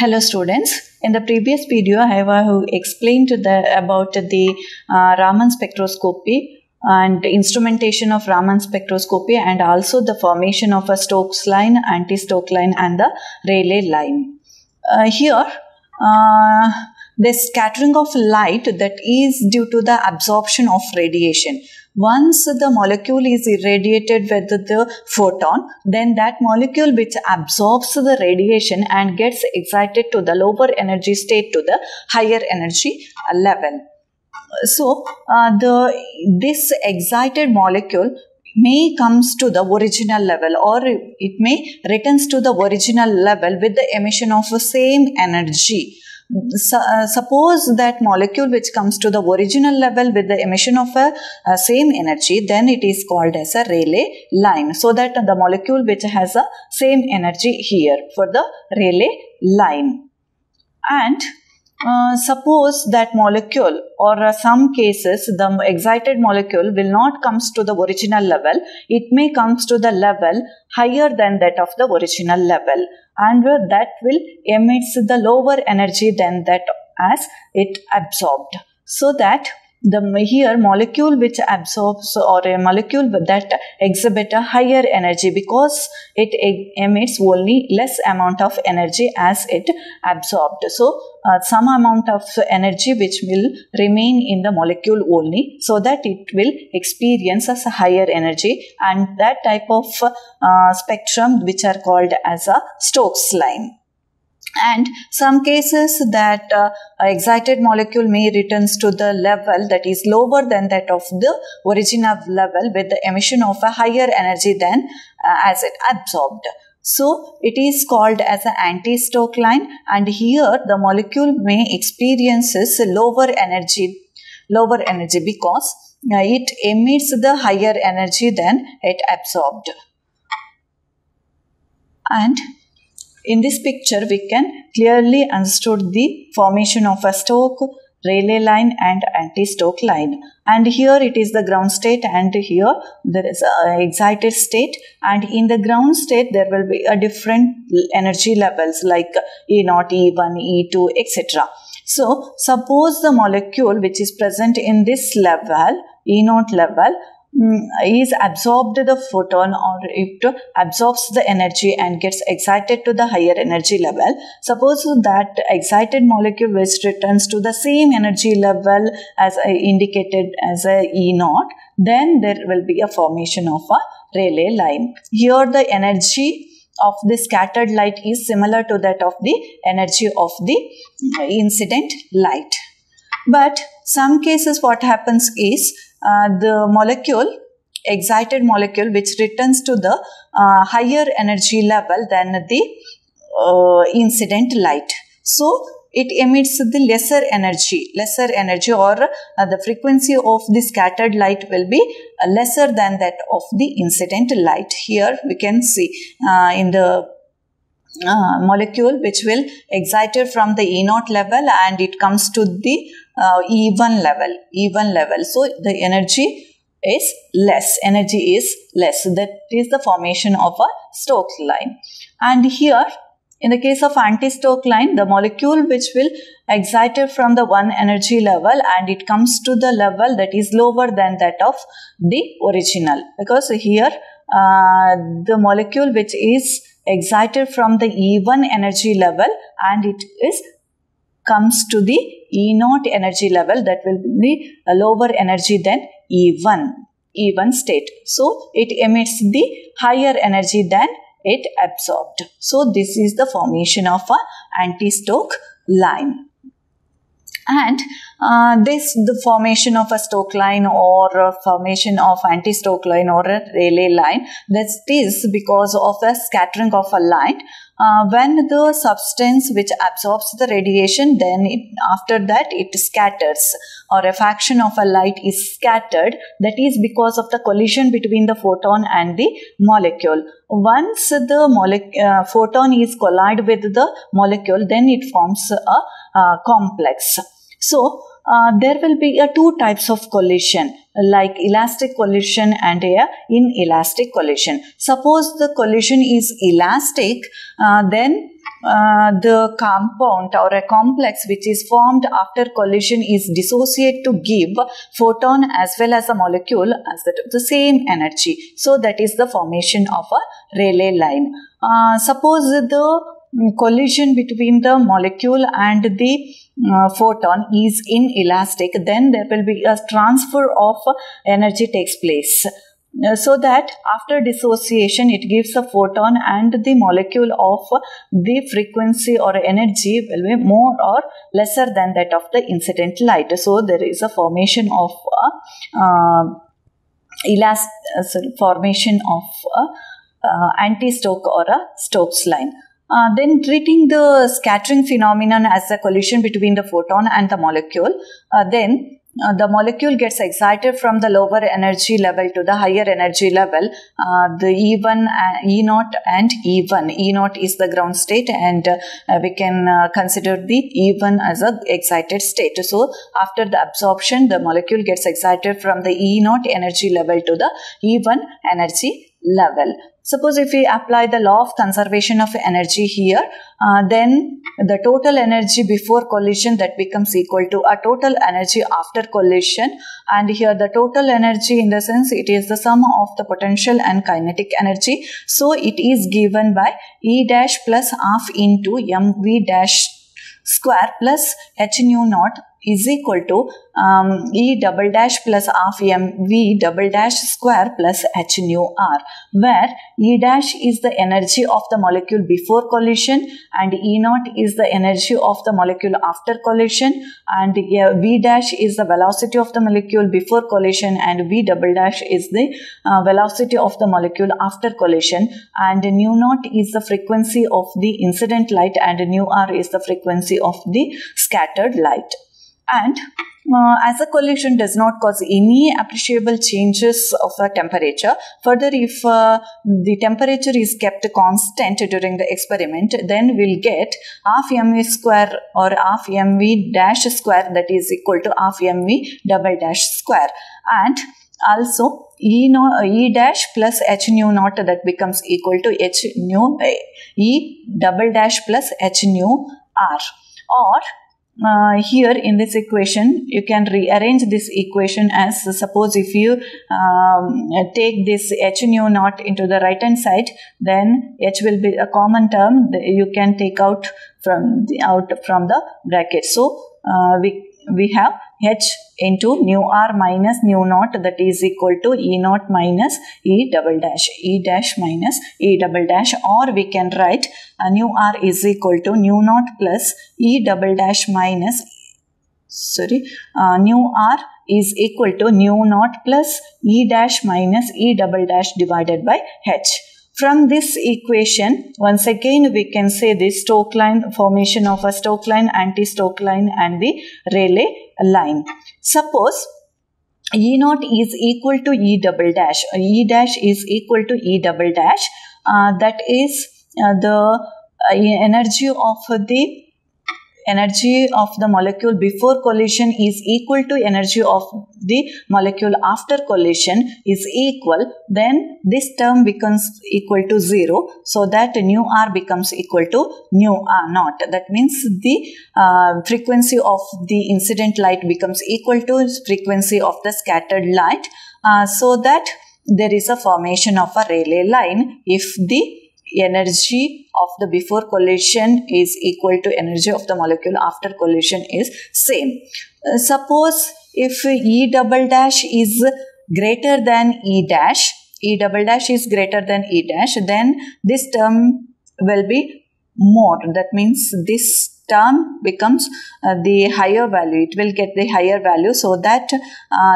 Hello students, in the previous video I have explained about the Raman spectroscopy and instrumentation of Raman spectroscopy and also the formation of a Stokes line, anti-Stokes line and the Rayleigh line. Here the scattering of light that is due to the absorption of radiation. Once the molecule is irradiated with the photon, then that molecule which absorbs the radiation and gets excited to the lower energy state to the higher energy level. So, this excited molecule may comes to the original level or it may returns to the original level with the emission of the same energy. Suppose that molecule which comes to the original level with the emission of a same energy, then it is called as a Rayleigh line. So that the molecule which has a same energy here for the Rayleigh line. And suppose that molecule or some cases the excited molecule will not comes to the original level, it may comes to the level higher than that of the original level and that will emits the lower energy than that as it absorbed. So that here molecule which absorbs or a molecule that exhibit a higher energy because it emits only less amount of energy as it absorbed. So, some amount of energy which will remain in the molecule only so that it will experience as a higher energy, and that type of spectrum which are called as a Stokes line. And some cases that excited molecule may returns to the level that is lower than that of the original level with the emission of a higher energy than as it absorbed. So, it is called as an anti-Stokes line, and here the molecule may experiences lower energy because it emits the higher energy than it absorbed. And in this picture, we can clearly understood the formation of a Stokes, Rayleigh line and anti-Stokes line. And here it is the ground state, and here there is an excited state, and in the ground state there will be a different energy levels like E0, E1, E2, etc. So, suppose the molecule which is present in this level, E0 level, is absorbed the photon or it absorbs the energy and gets excited to the higher energy level. Suppose that excited molecule which returns to the same energy level as I indicated as a E0, then there will be a formation of a Rayleigh line. Here the energy of the scattered light is similar to that of the energy of the incident light. But some cases what happens is the molecule, excited molecule which returns to the higher energy level than the incident light. So, it emits the lesser energy or the frequency of the scattered light will be lesser than that of the incident light. Here we can see in the molecule which will excited from the E0 level and it comes to the E1 level. So, the energy is less. That is the formation of a Stokes line. And here, in the case of anti-Stokes line, the molecule which will excited from the one energy level and it comes to the level that is lower than that of the original, because here the molecule which is excited from the E1 energy level and it is comes to the E0 energy level, that will be a lower energy than E1 state. So, it emits the higher energy than it absorbed. So, this is the formation of a anti-Stokes line. And the formation of a Stokes line or formation of anti-Stokes line or a Rayleigh line, that is because of the scattering of a light. When the substance which absorbs the radiation, then after that it scatters or a fraction of a light is scattered, that is because of the collision between the photon and the molecule. Once the photon is collided with the molecule, then it forms a complex. So, there will be two types of collision, like elastic collision and inelastic collision. Suppose the collision is elastic, then the compound or a complex which is formed after collision is dissociated to give photon as well as a molecule as that of the same energy. So that is the formation of a Rayleigh line. Suppose the collision between the molecule and the photon is inelastic, then there will be a transfer of energy takes place. So that after dissociation it gives a photon and the molecule of the frequency or energy will be more or lesser than that of the incident light. So there is a formation of anti-Stokes or a Stokes line. Then treating the scattering phenomenon as a collision between the photon and the molecule, then the molecule gets excited from the lower energy level to the higher energy level. The E1, E0 and E1. E0 is the ground state and we can consider the E1 as an excited state. So, after the absorption, the molecule gets excited from the E0 energy level to the E1 energy level. Suppose if we apply the law of conservation of energy here, then the total energy before collision that becomes equal to a total energy after collision, and here the total energy in the sense it is the sum of the potential and kinetic energy. So it is given by E dash plus half into mv dash square plus h nu naught is equal to E double dash plus half mv double dash square plus h nu r, where E dash is the energy of the molecule before collision and E naught is the energy of the molecule after collision, and v dash is the velocity of the molecule before collision and v double dash is the velocity of the molecule after collision, and nu naught is the frequency of the incident light and nu r is the frequency of the scattered light. And as a collision does not cause any appreciable changes of the temperature. Further, if the temperature is kept constant during the experiment, then we'll get half mv square or half mv dash square, that is equal to half mv double dash square. And also E dash plus h nu naught, that becomes equal to E double dash plus h nu r. Or here in this equation, you can rearrange this equation as, suppose if you take this h nu naught into the right hand side, then h will be a common term you can take out from the, bracket. So we have h into nu r minus nu naught, that is equal to E naught minus E dash minus E double dash, or we can write nu r is equal to nu naught plus E double dash minus, nu r is equal to nu naught plus E dash minus E double dash divided by h. From this equation, once again we can say the Stokes line, formation of a Stokes line, anti-Stokes line and the Rayleigh line. Suppose E naught is equal to E double dash, E dash is equal to E double dash, that is the energy of the molecule before collision is equal to energy of the molecule after collision is equal, then this term becomes equal to 0, so that nu r becomes equal to nu r naught. That means the frequency of the incident light becomes equal to frequency of the scattered light, so that there is a formation of a Rayleigh line if the energy of the before collision is equal to energy of the molecule after collision is same. Suppose if E double dash is greater than E dash, E double dash is greater than E dash, then this term will be more. That means this term becomes the higher value. It will get the higher value, so that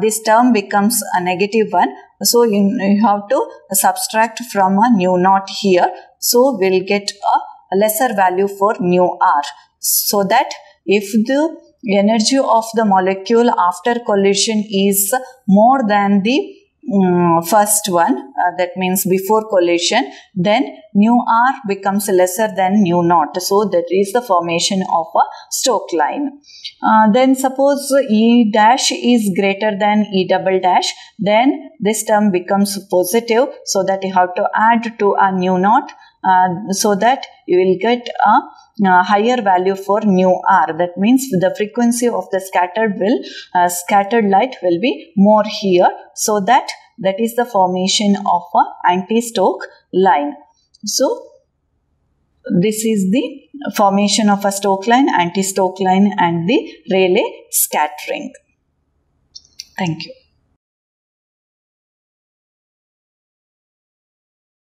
this term becomes a negative one. So you have to subtract from a nu naught here. So we'll get a lesser value for nu r. So that if the energy of the molecule after collision is more than the first one, that means before collision, then nu r becomes lesser than nu naught. So that is the formation of a Stokes line. Then suppose E dash is greater than E double dash, then this term becomes positive, so that you have to add to a nu naught so that you will get a higher value for nu r. That means the frequency of the scattered light will be more here. So that is the formation of an anti-Stokes line. So this is the formation of a Stokes line, anti-Stokes line and the Rayleigh scattering. Thank you.